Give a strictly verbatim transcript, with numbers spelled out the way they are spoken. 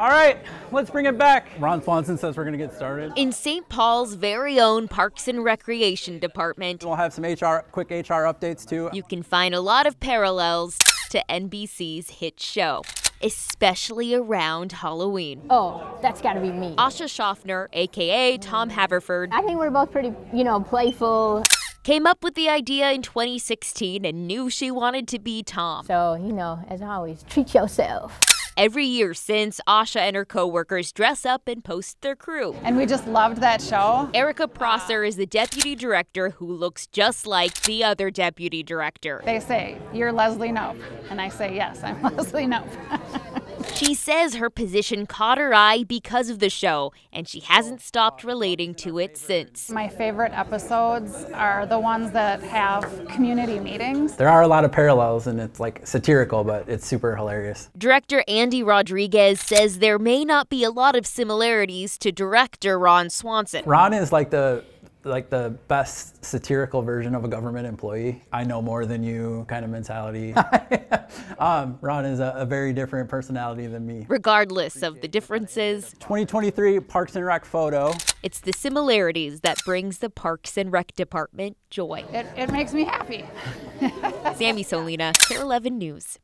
All right, let's bring it back. Ron Swanson says we're going to get started. In Saint Paul's very own Parks and Recreation Department. We'll have some H R, quick H R updates too. You can find a lot of parallels to N B C's hit show, especially around Halloween. Oh, that's gotta be me. Asha Schaffner, A K A Tom Haverford. I think we're both pretty, you know, playful. Came up with the idea in twenty sixteen and knew she wanted to be Tom. So, you know, as always, treat yourself. Every year since, Asha and her co-workers dress up and post their crew. And we just loved that show. Erica Prosser is the deputy director who looks just like the other deputy director. They say, "You're Leslie Knope." And I say, "Yes, I'm Leslie Knope." She says her position caught her eye because of the show, and she hasn't stopped relating to it since. My favorite episodes are the ones that have community meetings. There are a lot of parallels, and it's like satirical, but it's super hilarious. Director Andy Rodriguez says there may not be a lot of similarities to director Ron Swanson. Ron is like the like the best satirical version of a government employee. I know more than you kind of mentality. um, Ron is a, a very different personality than me. Regardless of the differences. twenty twenty-three Parks and Rec photo. It's the similarities that brings the Parks and Rec department joy. It, it makes me happy. Sammy Solina, KARE eleven News.